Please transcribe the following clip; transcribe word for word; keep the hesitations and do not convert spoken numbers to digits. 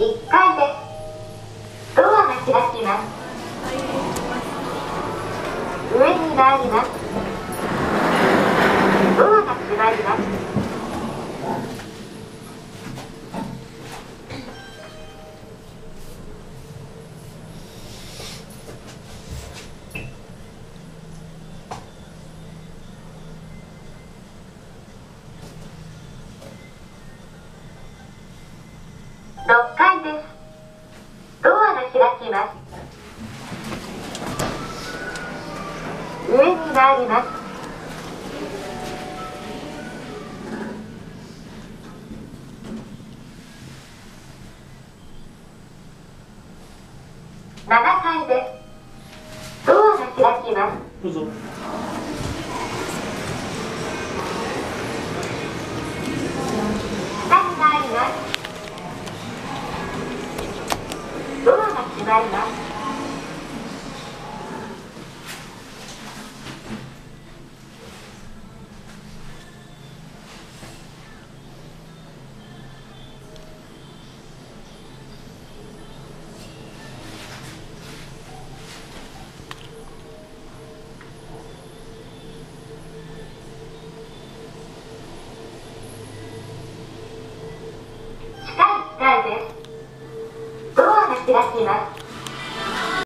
いっかいです。ドアが開きます。上に回ります。ドアが閉まります。ろっかいです。ドアが開きます。上に回ります。ななかいです。ドアが開きます。どうぞ。下に回ります。ドアが閉まります。ドアが開きます。